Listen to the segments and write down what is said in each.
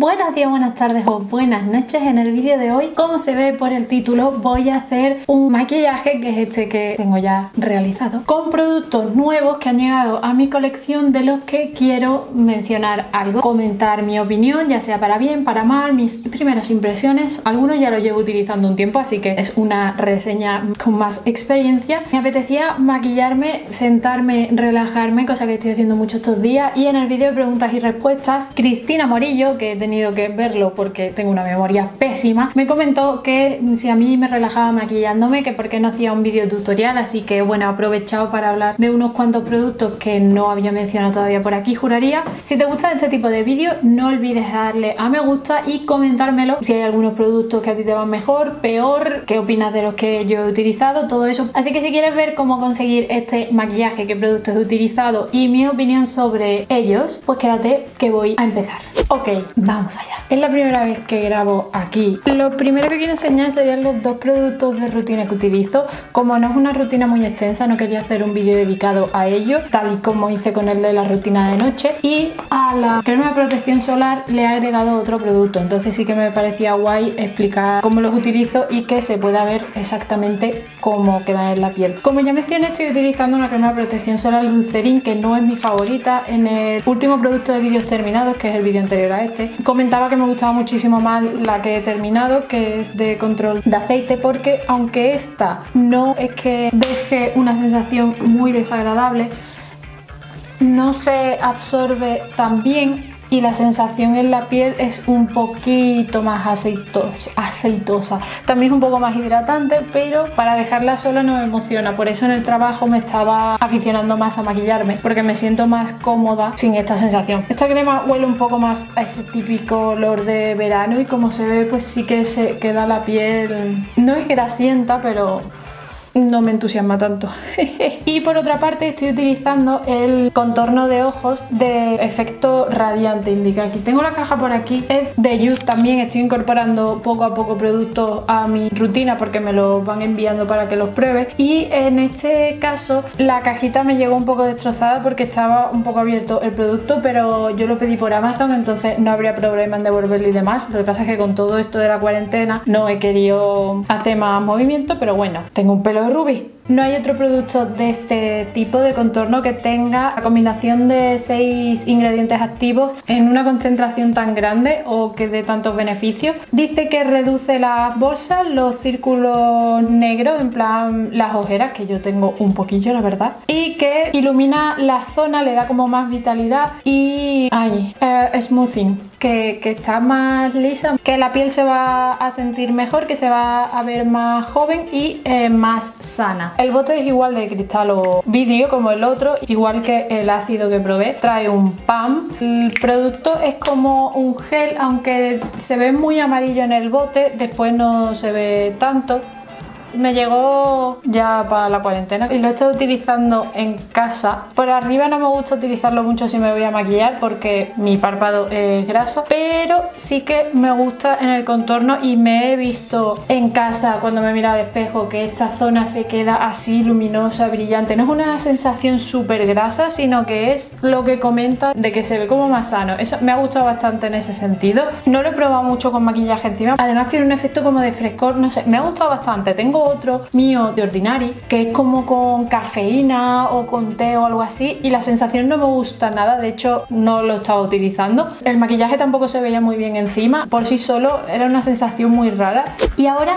Buenos días, buenas tardes o buenas noches. En el vídeo de hoy, como se ve por el título, voy a hacer un maquillaje, que es este que tengo ya realizado, con productos nuevos que han llegado a mi colección, de los que quiero mencionar algo, comentar mi opinión, ya sea para bien, para mal, mis primeras impresiones. Algunos ya lo llevo utilizando un tiempo, así que es una reseña con más experiencia. Me apetecía maquillarme, sentarme, relajarme, cosa que estoy haciendo mucho estos días. Y en el vídeo de preguntas y respuestas, Cristina Morillo, que he tenido que verlo porque tengo una memoria pésima, me comentó que si a mí me relajaba maquillándome, que por qué no hacía un vídeo tutorial. Así que bueno, he aprovechado para hablar de unos cuantos productos que no había mencionado todavía por aquí, juraría. Si te gusta este tipo de vídeos, no olvides darle a me gusta y comentármelo si hay algunos productos que a ti te van mejor, peor, qué opinas de los que yo he utilizado, todo eso. Así que si quieres ver cómo conseguir este maquillaje, qué productos he utilizado y mi opinión sobre ellos, pues quédate que voy a empezar. Ok, vamos allá. Es la primera vez que grabo aquí. Lo primero que quiero enseñar serían los dos productos de rutina que utilizo. Como no es una rutina muy extensa, no quería hacer un vídeo dedicado a ello, tal y como hice con el de la rutina de noche. Y a la crema de protección solar le he agregado otro producto, entonces sí que me parecía guay explicar cómo los utilizo y que se pueda ver exactamente cómo queda en la piel. Como ya mencioné, estoy utilizando una crema de protección solar Glycerin, que no es mi favorita. En el último producto de vídeos terminados, que es el vídeo anterior a este, comentaba que me gustaba muchísimo más la que he terminado, que es de control de aceite, porque aunque esta no es que deje una sensación muy desagradable, no se absorbe tan bien y la sensación en la piel es un poquito más aceitosa. También es un poco más hidratante, pero para dejarla sola no me emociona. Por eso en el trabajo me estaba aficionando más a maquillarme, porque me siento más cómoda sin esta sensación. Esta crema huele un poco más a ese típico olor de verano y como se ve, pues sí que se queda la piel, no es grasienta, pero no me entusiasma tanto. Y por otra parte estoy utilizando el contorno de ojos de efecto radiante, indica aquí. Tengo la caja por aquí, es de Youth también. Estoy incorporando poco a poco productos a mi rutina porque me los van enviando para que los pruebe, y en este caso la cajita me llegó un poco destrozada porque estaba un poco abierto el producto, pero yo lo pedí por Amazon, entonces no habría problema en devolverlo y demás. Lo que pasa es que con todo esto de la cuarentena no he querido hacer más movimiento, pero bueno, tengo un pelo Ruby. No hay otro producto de este tipo de contorno que tenga la combinación de 6 ingredientes activos en una concentración tan grande o que dé tantos beneficios. Dice que reduce las bolsas, los círculos negros, en plan las ojeras, que yo tengo un poquillo, la verdad, y que ilumina la zona, le da como más vitalidad y smoothing, que está más lisa, que la piel se va a sentir mejor, que se va a ver más joven y más sana. El bote es igual de cristal o vidrio como el otro, igual que el ácido que probé. Trae un PAM. El producto es como un gel, aunque se ve muy amarillo en el bote, después no se ve tanto. Me llegó ya para la cuarentena y lo he estado utilizando en casa. Por arriba no me gusta utilizarlo mucho si me voy a maquillar porque mi párpado es graso, pero sí que me gusta en el contorno, y me he visto en casa cuando me miro al espejo que esta zona se queda así luminosa, brillante. No es una sensación súper grasa, sino que es lo que comenta de que se ve como más sano. Eso me ha gustado bastante en ese sentido. No lo he probado mucho con maquillaje encima, además tiene un efecto como de frescor, no sé, me ha gustado bastante. Tengo otro mío de Ordinary que es como con cafeína o con té o algo así, y la sensación no me gusta nada, de hecho no lo estaba utilizando. El maquillaje tampoco se veía muy bien encima, por sí solo era una sensación muy rara. Y ahora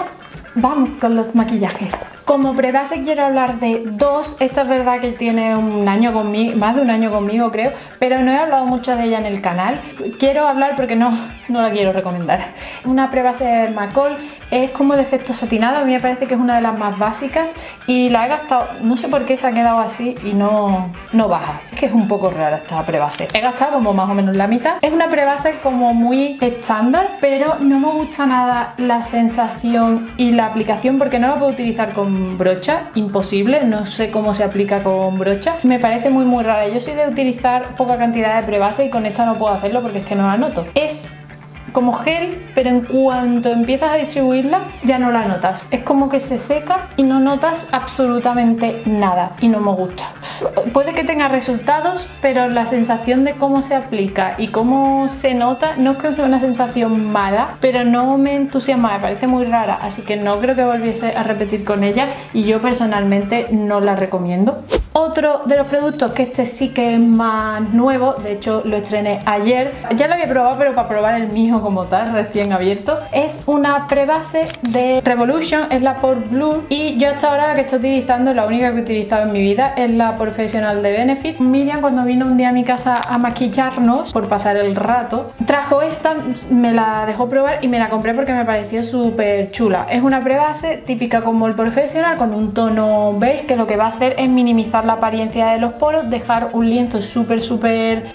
vamos con los maquillajes. Como prebase quiero hablar de dos. Esta es verdad que tiene un año conmigo, más de un año conmigo creo, pero no he hablado mucho de ella en el canal. Quiero hablar porque no la quiero recomendar. Una prebase de Hermacol, es como de efecto satinado, a mí me parece que es una de las más básicas y la he gastado, no sé por qué se ha quedado así y no baja. Es que es un poco rara esta prebase. He gastado como más o menos la mitad. Es una prebase como muy estándar, pero no me gusta nada la sensación y la aplicación, porque no la puedo utilizar con brocha, imposible, no sé cómo se aplica con brocha, me parece muy rara. Yo soy de utilizar poca cantidad de prebase y con esta no puedo hacerlo porque es que no la noto. Es como gel, pero en cuanto empiezas a distribuirla ya no la notas. Es como que se seca y no notas absolutamente nada y no me gusta. Puede que tenga resultados, pero la sensación de cómo se aplica y cómo se nota no creo que sea una sensación mala, pero no me entusiasma, me parece muy rara, así que no creo que volviese a repetir con ella y yo personalmente no la recomiendo. Otro de los productos, que este sí que es más nuevo, de hecho lo estrené ayer, ya lo había probado pero para probar el mismo como tal, recién abierto, es una prebase de Revolution, es la por Blur, y yo hasta ahora la que estoy utilizando, la única que he utilizado en mi vida, es la Professional de Benefit. Miriam, cuando vino un día a mi casa a maquillarnos, por pasar el rato, trajo esta, me la dejó probar y me la compré porque me pareció súper chula. Es una prebase típica como el Professional, con un tono beige, que lo que va a hacer es minimizar la apariencia de los poros, dejar un lienzo súper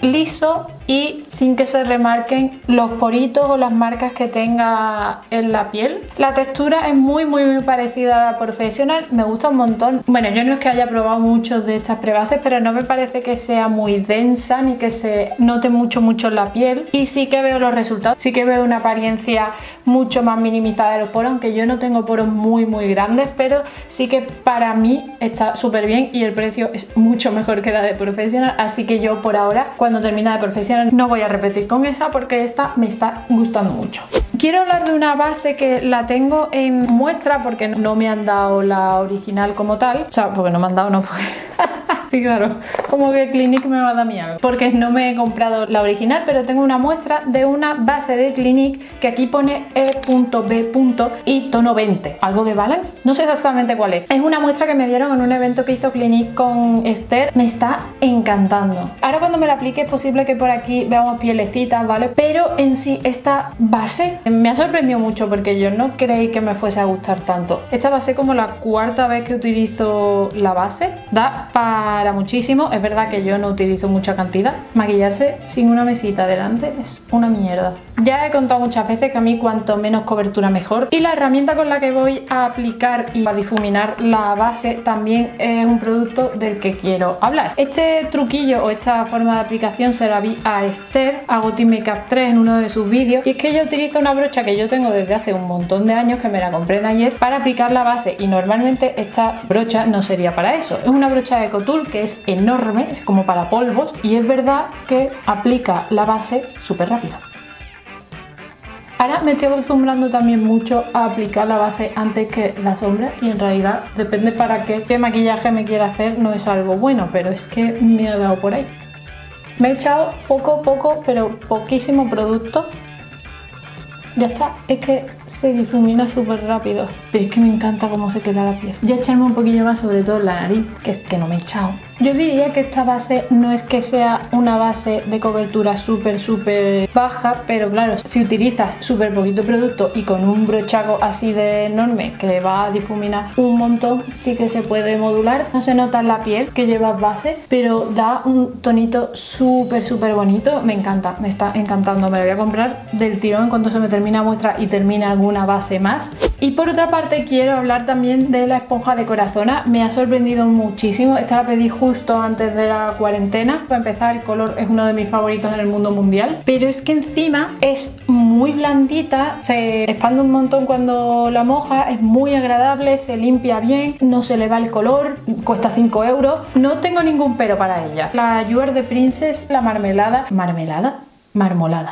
liso y sin que se remarquen los poritos o las marcas que tenga en la piel. La textura es muy parecida a la Professional, me gusta un montón. Bueno, yo no es que haya probado muchos de estas prebases, pero no me parece que sea muy densa ni que se note mucho en la piel, y sí que veo los resultados, sí que veo una apariencia mucho más minimizada de los poros, aunque yo no tengo poros muy grandes, pero sí que para mí está súper bien y el precio es mucho mejor que la de Professional, así que yo por ahora, cuando termine de Professional, no voy a repetir con esta porque esta me está gustando mucho. Quiero hablar de una base que la tengo en muestra porque no me han dado la original como tal, o sea, porque no me han dado, no pues. Sí, claro, como que Clinique me va a dar mi algo, porque no me he comprado la original, pero tengo una muestra de una base de Clinique que aquí pone E.B. y tono 20, algo de Balance, no sé exactamente cuál es. Es una muestra que me dieron en un evento que hizo Clinique con Esther, me está encantando. Ahora cuando me la aplique es posible que por aquí veamos pielecitas, ¿vale? Pero en sí esta base me ha sorprendido mucho porque yo no creí que me fuese a gustar tanto. Esta va a ser como la cuarta vez que utilizo la base, da para muchísimo. Es verdad que yo no utilizo mucha cantidad, maquillarse sin una mesita delante es una mierda. Ya he contado muchas veces que a mí cuanto menos cobertura mejor, y la herramienta con la que voy a aplicar y a difuminar la base también es un producto del que quiero hablar. Este truquillo o esta forma de aplicación se la vi a Esther, a Goti Makeup 3 en uno de sus vídeos, y es que ella utiliza una brocha que yo tengo desde hace un montón de años, que me la compré en ayer, para aplicar la base, y normalmente esta brocha no sería para eso. Es una brocha de EcoTool que es enorme, es como para polvos, y es verdad que aplica la base súper rápido. Ahora me estoy acostumbrando también mucho a aplicar la base antes que la sombra, y en realidad depende para qué maquillaje me quiera hacer, no es algo bueno, pero es que me ha dado por ahí. Me he echado poco pero poquísimo producto. Ya está, es que se difumina súper rápido, pero es que me encanta cómo se queda la piel. Yo echarme un poquillo más, sobre todo en la nariz, que no me he echado. Yo diría que esta base no es que sea una base de cobertura súper baja, pero claro, si utilizas súper poquito producto y con un brochaco así de enorme que va a difuminar un montón, sí que se puede modular. No se nota en la piel que llevas base, pero da un tonito súper bonito. Me encanta, me está encantando, me la voy a comprar del tirón en cuanto se me termina muestra y termina alguna base más. Y por otra parte quiero hablar también de la esponja de Corazona, me ha sorprendido muchísimo. Esta la pedí justo antes de la cuarentena. Para empezar, el color es uno de mis favoritos en el mundo mundial, pero es que encima es muy blandita, se expande un montón cuando la moja, es muy agradable, se limpia bien, no se le va el color, cuesta 5 euros, no tengo ningún pero para ella. La Jouer de Princess, la marmolada,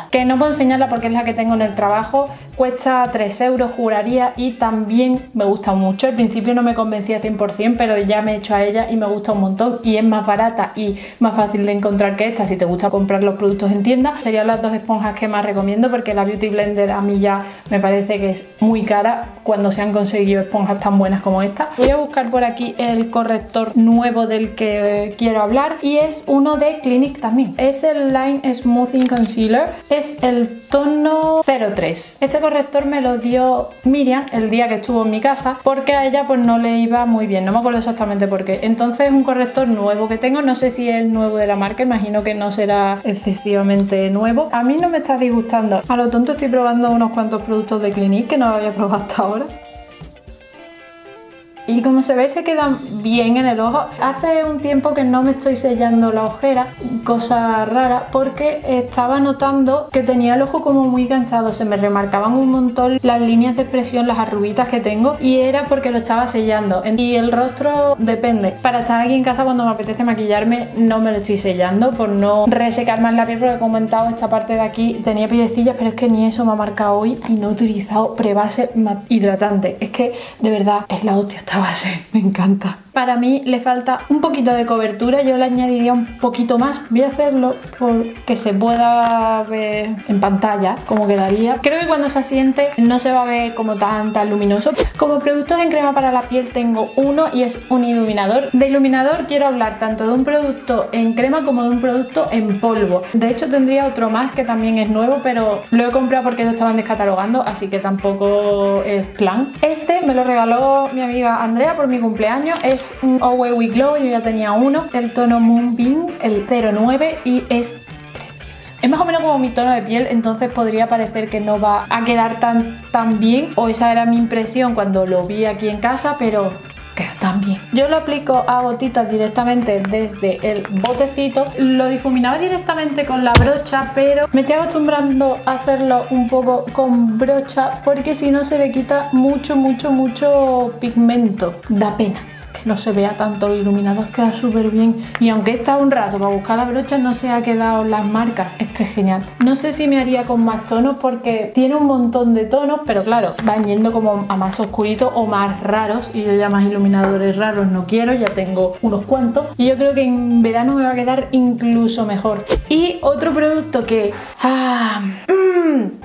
que no puedo enseñarla porque es la que tengo en el trabajo, cuesta 3 euros juraría, y también me gusta mucho. Al principio no me convencía 100%, pero ya me he hecho a ella y me gusta un montón, y es más barata y más fácil de encontrar que esta si te gusta comprar los productos en tienda. Serían las dos esponjas que más recomiendo, porque la Beauty Blender a mí ya me parece que es muy cara cuando se han conseguido esponjas tan buenas como esta. Voy a buscar por aquí el corrector nuevo del que quiero hablar, y es uno de Clinique también, es el Line Smoothing Concealer, es el tono 03. Este corrector me lo dio Miriam el día que estuvo en mi casa, porque a ella pues no le iba muy bien, no me acuerdo exactamente por qué. Entonces es un corrector nuevo que tengo, no sé si es nuevo de la marca, imagino que no será excesivamente nuevo. A mí no me está disgustando, a lo tonto estoy probando unos cuantos productos de Clinique que no lo había probado hasta ahora. Y como se ve, se queda bien en el ojo. Hace un tiempo que no me estoy sellando la ojera, cosa rara, porque estaba notando que tenía el ojo como muy cansado. Se me remarcaban un montón las líneas de expresión, las arruguitas que tengo, y era porque lo estaba sellando. Y el rostro depende. Para estar aquí en casa cuando me apetece maquillarme no me lo estoy sellando por no resecar más la piel, porque como he comentado, esta parte de aquí tenía piedecillas, pero es que ni eso me ha marcado hoy. Y no he utilizado prebase hidratante. Es que de verdad es la hostia. Base, me encanta. Para mí le falta un poquito de cobertura, yo le añadiría un poquito más. Voy a hacerlo porque se pueda ver en pantalla cómo quedaría. Creo que cuando se asiente no se va a ver como tan luminoso. Como productos en crema para la piel tengo uno y es un iluminador. De iluminador quiero hablar tanto de un producto en crema como de un producto en polvo. De hecho tendría otro más que también es nuevo, pero lo he comprado porque lo estaban descatalogando, así que tampoco es plan. Este me lo regaló mi amiga Andrea por mi cumpleaños, es un Away We Glow, yo ya tenía uno, el tono Moon Beam, el 09, y es precioso. Es más o menos como mi tono de piel, entonces podría parecer que no va a quedar tan bien, o esa era mi impresión cuando lo vi aquí en casa, pero queda tan bien. Yo lo aplico a gotitas directamente desde el botecito, lo difuminaba directamente con la brocha, pero me estoy acostumbrando a hacerlo un poco con brocha porque si no se le quita mucho pigmento. Da pena que no se vea tanto el iluminador, queda súper bien. Y aunque he estado un rato para buscar la brocha, no se ha quedado las marcas. Es que es genial. No sé si me haría con más tonos porque tiene un montón de tonos, pero claro, van yendo como a más oscuritos o más raros, y yo ya más iluminadores raros no quiero, ya tengo unos cuantos, y yo creo que en verano me va a quedar incluso mejor. Y otro producto que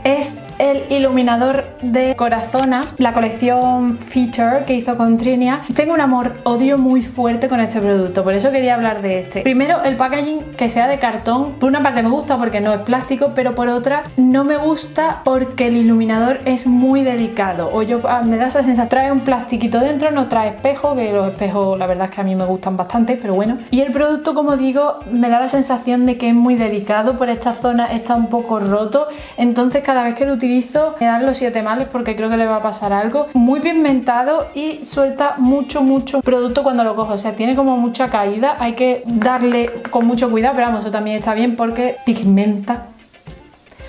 es el iluminador de Corazona, la colección Feature que hizo con Trinia. Tengo un amor-odio muy fuerte con este producto, por eso quería hablar de este. Primero, el packaging que sea de cartón. Por una parte me gusta porque no es plástico, pero por otra no me gusta porque el iluminador es muy delicado. O yo me da esa sensación. Trae un plastiquito dentro, no trae espejo, que los espejos la verdad es que a mí me gustan bastante, pero bueno. Y el producto, como digo, me da la sensación de que es muy delicado. Por esta zona está un poco roto, entonces cada vez que lo utilizo me dan los 7 males porque creo que le va a pasar algo. Muy pigmentado y suelta mucho producto cuando lo cojo, o sea, tiene como mucha caída, hay que darle con mucho cuidado, pero vamos, eso también está bien porque pigmenta.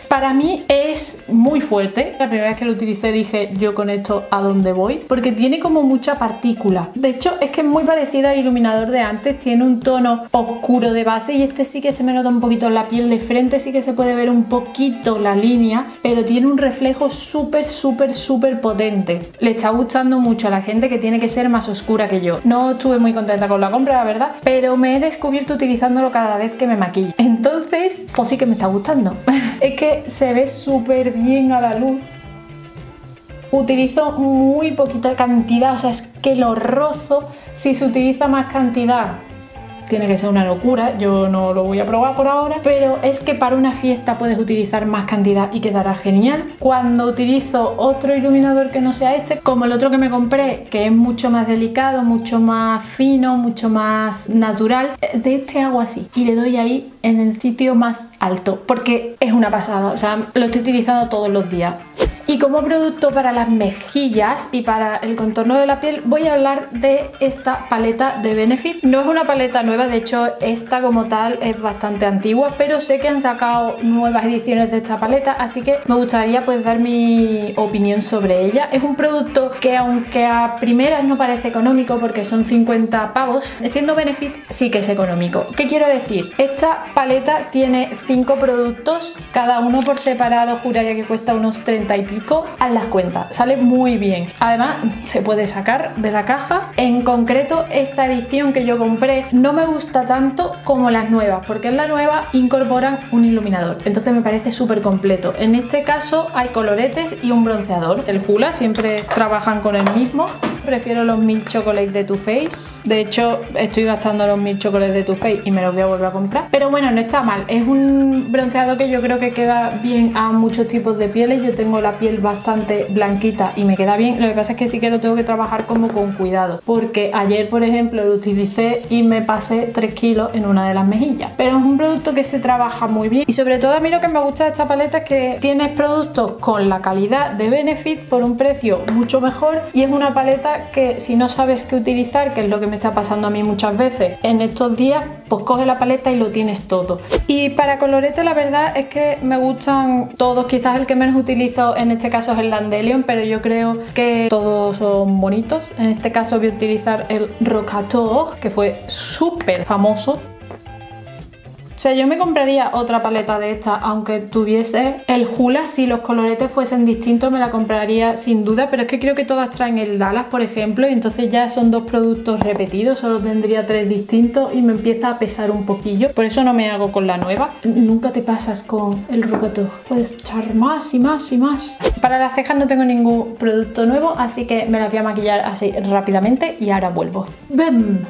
Para mí es muy fuerte. La primera vez que lo utilicé dije, yo con esto a dónde voy, porque tiene como mucha partícula. De hecho es que es muy parecido al iluminador de antes, tiene un tono oscuro de base y este sí que se me nota un poquito en la piel de frente, sí que se puede ver un poquito la línea, pero tiene un reflejo súper potente. Le está gustando mucho a la gente que tiene que ser más oscura que yo. No estuve muy contenta con la compra, la verdad, pero me he descubierto utilizándolo cada vez que me maquillo. Entonces, pues sí que me está gustando. Es que se ve súper bien a la luz. Utilizo muy poquita cantidad, o sea, es que lo rozo. Si se utiliza más cantidad tiene que ser una locura, yo no lo voy a probar por ahora, pero es que para una fiesta puedes utilizar más cantidad y quedará genial. Cuando utilizo otro iluminador que no sea este, como el otro que me compré, que es mucho más delicado, mucho más fino, mucho más natural, de este hago así y le doy ahí en el sitio más alto, porque es una pasada, o sea, lo estoy utilizando todos los días. Y como producto para las mejillas y para el contorno de la piel voy a hablar de esta paleta de Benefit. No es una paleta nueva, de hecho esta como tal es bastante antigua, pero sé que han sacado nuevas ediciones de esta paleta, así que me gustaría pues dar mi opinión sobre ella. Es un producto que aunque a primeras no parece económico porque son 50 pavos, siendo Benefit sí que es económico. ¿Qué quiero decir? Esta paleta tiene 5 productos, cada uno por separado, juraría que cuesta unos 30 y pico. Haz las cuentas, sale muy bien. Además se puede sacar de la caja. En concreto esta edición que yo compré no me gusta tanto como las nuevas, porque en la nueva incorporan un iluminador, entonces me parece súper completo. En este caso hay coloretes y un bronceador, el Hula, siempre trabajan con el mismo. Prefiero los Milk Chocolate de Too Faced, de hecho estoy gastando los Milk Chocolate de Too Faced y me los voy a volver a comprar, pero bueno, no está mal. Es un bronceador que yo creo que queda bien a muchos tipos de pieles. Yo tengo la piel bastante blanquita y me queda bien, lo que pasa es que sí que lo tengo que trabajar como con cuidado, porque ayer por ejemplo lo utilicé y me pasé 3 kilos en una de las mejillas. Pero es un producto que se trabaja muy bien y sobre todo a mí lo que me gusta de esta paleta es que tienes productos con la calidad de Benefit por un precio mucho mejor, y es una paleta cuenta que si no sabes qué utilizar, que es lo que me está pasando a mí muchas veces en estos días, pues coge la paleta y lo tienes todo. Y para colorete la verdad es que me gustan todos, quizás el que menos utilizo en este caso es el Dandelion, pero yo creo que todos son bonitos. En este caso voy a utilizar el Rocator, que fue súper famoso. O sea, yo me compraría otra paleta de esta, aunque tuviese el Hula. Si los coloretes fuesen distintos me la compraría sin duda, pero es que creo que todas traen el Dallas, por ejemplo, y entonces ya son dos productos repetidos, solo tendría tres distintos y me empieza a pesar un poquillo. Por eso no me hago con la nueva. Nunca te pasas con el Rocator, puedes echar más y más y más. Para las cejas no tengo ningún producto nuevo, así que me las voy a maquillar así rápidamente y ahora vuelvo. ¡Bam!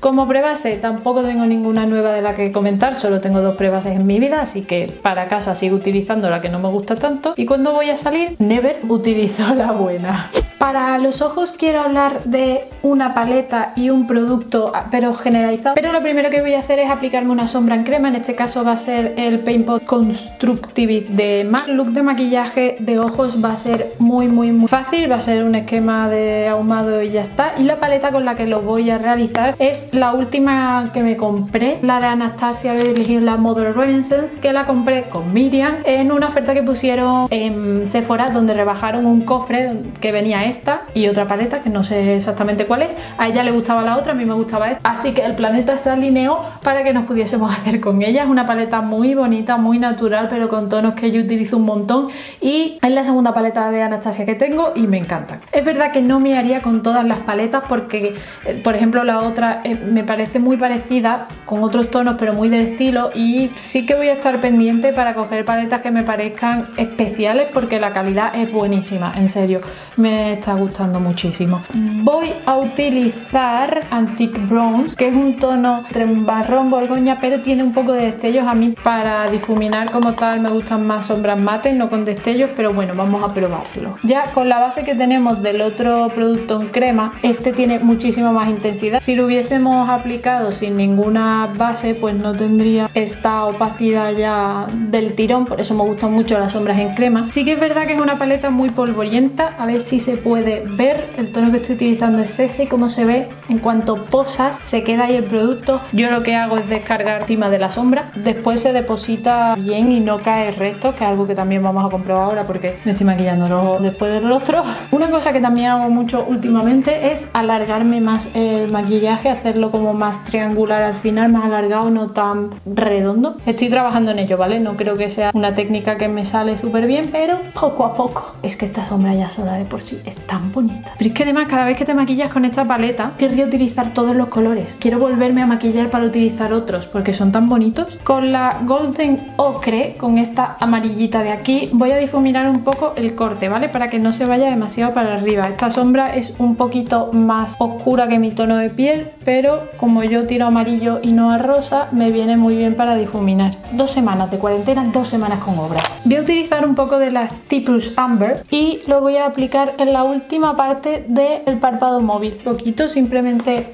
Como prebase tampoco tengo ninguna nueva de la que comentar. Solo tengo dos prebases en mi vida, así que para casa sigo utilizando la que no me gusta tanto y cuando voy a salir, never utilizo la buena. Para los ojos quiero hablar de una paleta y un producto, pero generalizado. Pero lo primero que voy a hacer es aplicarme una sombra en crema. En este caso va a ser el Paint Pot Constructivist de MAC. El look de maquillaje de ojos va a ser muy fácil. Va a ser un esquema de ahumado y ya está. Y la paleta con la que lo voy a realizar es la última que me compré, la de Anastasia Beverly Hills, la Model Renaissance, que la compré con Miriam en una oferta que pusieron en Sephora, donde rebajaron un cofre que venía esta y otra paleta que no sé exactamente cuál es. A ella le gustaba la otra, a mí me gustaba esta, así que el planeta se alineó para que nos pudiésemos hacer con ella. Es una paleta muy bonita, muy natural, pero con tonos que yo utilizo un montón y es la segunda paleta de Anastasia que tengo y me encantan. Es verdad que no me haría con todas las paletas porque, por ejemplo, la otra me parece muy parecida con otros tonos pero muy del estilo, y sí que voy a estar pendiente para coger paletas que me parezcan especiales porque la calidad es buenísima, en serio, me está gustando muchísimo. Voy a utilizar Antique Bronze, que es un tono entre marrón borgoña, pero tiene un poco de destellos. A mí para difuminar como tal me gustan más sombras mates, no con destellos, pero bueno, vamos a probarlo. Ya con la base que tenemos del otro producto en crema, este tiene muchísima más intensidad. Si lo hubiésemos aplicado sin ninguna base, pues no tendría esta opacidad ya del tirón, por eso me gustan mucho las sombras en crema. Sí que es verdad que es una paleta muy polvorienta, a ver si se puede ver. El tono que estoy utilizando es ese, como se ve en cuanto posas se queda ahí el producto. Yo lo que hago es descargar encima de la sombra, después se deposita bien y no cae el resto, que es algo que también vamos a comprobar ahora porque me estoy maquillando los ojos después del rostro. Una cosa que también hago mucho últimamente es alargarme más el maquillaje, hacerlo como más triangular al final, más alargado, no tan redondo. Estoy trabajando en ello, ¿vale? No creo que sea una técnica que me sale súper bien, pero poco a poco. Es que esta sombra ya sola de por sí es tan bonita, pero es que además cada vez que te maquillas con esta paleta querría utilizar todos los colores. Quiero volverme a maquillar para utilizar otros porque son tan bonitos. Con la Golden Ocre, con esta amarillita de aquí, voy a difuminar un poco el corte, ¿vale? Para que no se vaya demasiado para arriba. Esta sombra es un poquito más oscura que mi tono de piel, pero como yo tiro amarillo y no a rosa, me viene muy bien para difuminar. 2 semanas de cuarentena, 2 semanas con obra. Voy a utilizar un poco de la Cypress Amber y lo voy a aplicar en la última parte del párpado móvil, poquito, simplemente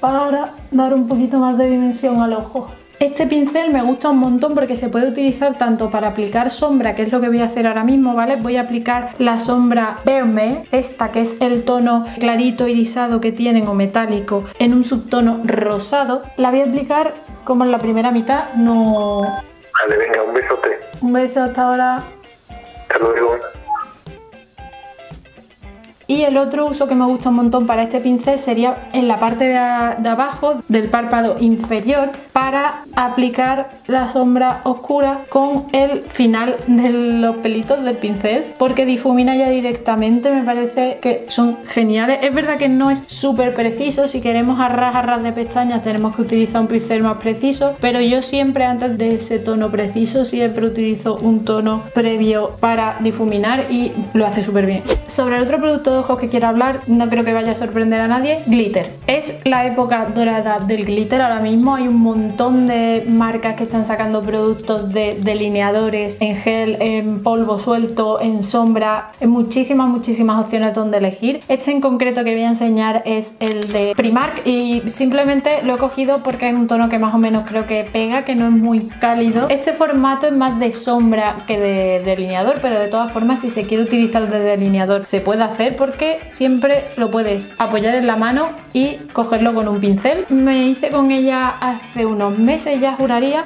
para dar un poquito más de dimensión al ojo. Este pincel me gusta un montón porque se puede utilizar tanto para aplicar sombra, que es lo que voy a hacer ahora mismo, ¿vale? Voy a aplicar la sombra Verme, esta que es el tono clarito irisado que tienen o metálico en un subtono rosado. La voy a aplicar como en la primera mitad, no... Vale, venga, un besote. Un beso, hasta ahora. Te lo digo. Y el otro uso que me gusta un montón para este pincel sería en la parte de abajo del párpado inferior para aplicar la sombra oscura con el final de los pelitos del pincel, porque difumina ya directamente. Me parece que son geniales. Es verdad que no es súper preciso, si queremos a ras de pestañas tenemos que utilizar un pincel más preciso, pero yo siempre antes de ese tono preciso siempre utilizo un tono previo para difuminar y lo hace súper bien. Sobre el otro producto de ojos que quiero hablar, no creo que vaya a sorprender a nadie, glitter. Es la época dorada del glitter ahora mismo, hay un montón de marcas que están sacando productos de delineadores en gel, en polvo suelto, en sombra, en muchísimas opciones donde elegir. Este en concreto que voy a enseñar es el de Primark y simplemente lo he cogido porque es un tono que más o menos creo que pega, que no es muy cálido. Este formato es más de sombra que de delineador, pero de todas formas si se quiere utilizar de delineador se puede hacer porque porque siempre lo puedes apoyar en la mano y cogerlo con un pincel. Me hice con ella hace unos meses, ya juraría.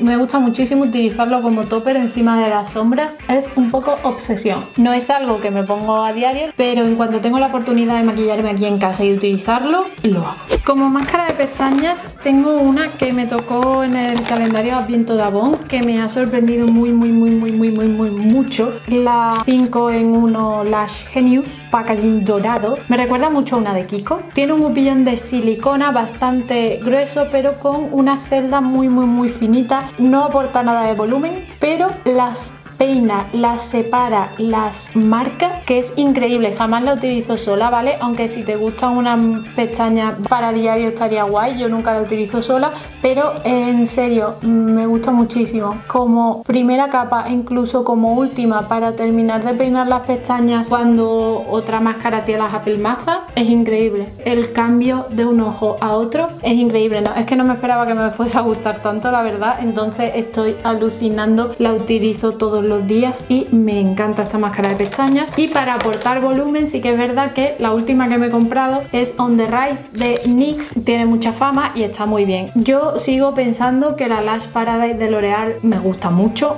Me gusta muchísimo utilizarlo como topper encima de las sombras, es un poco obsesión. No es algo que me pongo a diario, pero en cuanto tengo la oportunidad de maquillarme aquí en casa y utilizarlo, lo hago. Como máscara de pestañas tengo una que me tocó en el calendario Adviento de Avon, que me ha sorprendido mucho. La 5 en 1 Lash Genius, packaging dorado, me recuerda mucho a una de Kiko. Tiene un cepillón de silicona bastante grueso, pero con una celda muy finita. No aporta nada de volumen, pero las peina, las separa, las marca, que es increíble. Jamás la utilizo sola, ¿vale? Aunque si te gustan unas pestañas para diario estaría guay, yo nunca la utilizo sola, pero en serio, me gusta muchísimo. Como primera capa, incluso como última, para terminar de peinar las pestañas cuando otra máscara te las apelmaza, es increíble. El cambio de un ojo a otro es increíble, ¿no? Es que no me esperaba que me fuese a gustar tanto, la verdad, entonces estoy alucinando, la utilizo todos los días y me encanta esta máscara de pestañas. Y para aportar volumen sí que es verdad que la última que me he comprado es On The Rise de NYX, tiene mucha fama y está muy bien. Yo sigo pensando que la Lash Paradise de L'Oreal me gusta mucho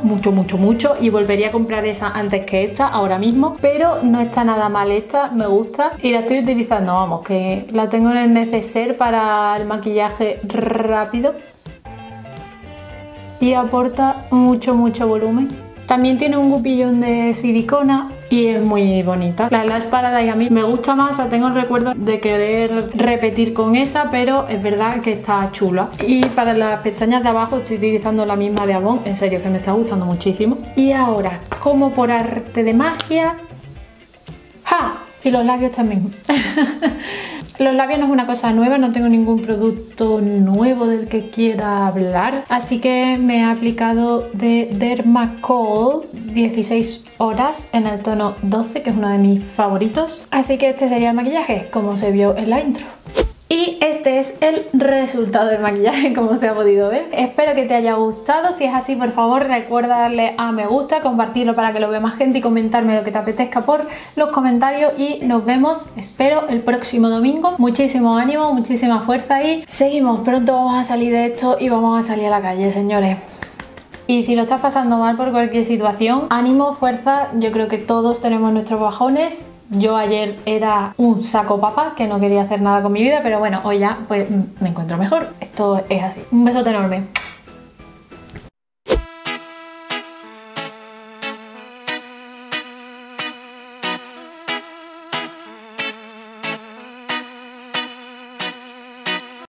y volvería a comprar esa antes que esta ahora mismo, pero no está nada mal esta, me gusta y la estoy utilizando, vamos, que la tengo en el neceser para el maquillaje rápido y aporta mucho volumen. También tiene un gupillón de silicona y es muy bonita. La Lash Paradise a mí me gusta más, o sea, tengo el recuerdo de querer repetir con esa, pero es verdad que está chula. Y para las pestañas de abajo estoy utilizando la misma de Avon, en serio que me está gustando muchísimo. Y ahora, como por arte de magia... ¡Ja! Y los labios también. Los labios no es una cosa nueva, no tengo ningún producto nuevo del que quiera hablar, así que me he aplicado de Dermacol 16 horas en el tono 12, que es uno de mis favoritos. Así que este sería el maquillaje, como se vio en la intro. Y este es el resultado del maquillaje, como se ha podido ver. Espero que te haya gustado. Si es así, por favor, recuerda darle a me gusta, compartirlo para que lo vea más gente y comentarme lo que te apetezca por los comentarios. Y nos vemos, espero, el próximo domingo. Muchísimo ánimo, muchísima fuerza y seguimos. Pronto vamos a salir de esto y vamos a salir a la calle, señores. Y si lo estás pasando mal por cualquier situación, ánimo, fuerza, yo creo que todos tenemos nuestros bajones. Yo ayer era un saco papá que no quería hacer nada con mi vida, pero bueno, hoy ya pues me encuentro mejor. Esto es así. Un besote enorme.